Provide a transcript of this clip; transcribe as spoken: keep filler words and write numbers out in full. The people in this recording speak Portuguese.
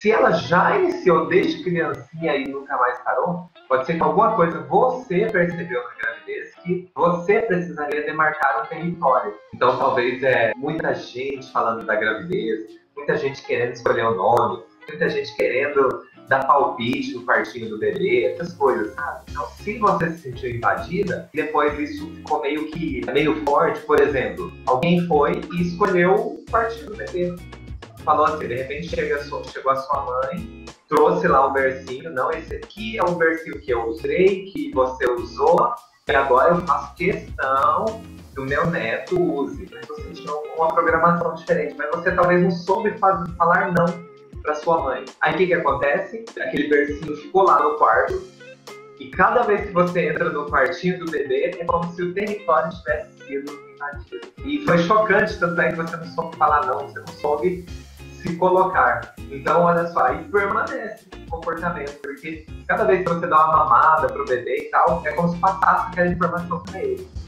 Se ela já iniciou desde criancinha e nunca mais parou, pode ser que alguma coisa você percebeu na gravidez que você precisaria demarcar um território. Então talvez é muita gente falando da gravidez, muita gente querendo escolher o nome, muita gente querendo dar palpite no partinho do bebê, essas coisas, sabe? Então, se você se sentiu invadida, depois isso ficou meio que meio forte, por exemplo, alguém foi e escolheu o partinho do bebê. Falou assim, de repente chega, chegou a sua mãe, trouxe lá um versinho, não, esse aqui é um versinho que eu usei, que você usou, e agora eu faço questão do meu neto use. Mas você tinha uma programação diferente, mas você talvez não soube falar não para sua mãe. Aí o que que acontece? Aquele bercinho ficou lá no quarto e cada vez que você entra no quartinho do bebê é como se o território tivesse sido invadido. E foi chocante, tanto é que você não soube falar não, você não soube se colocar. Então olha só, aí permanece o comportamento, porque cada vez que você dá uma mamada pro bebê e tal, é como se passasse aquela informação para ele.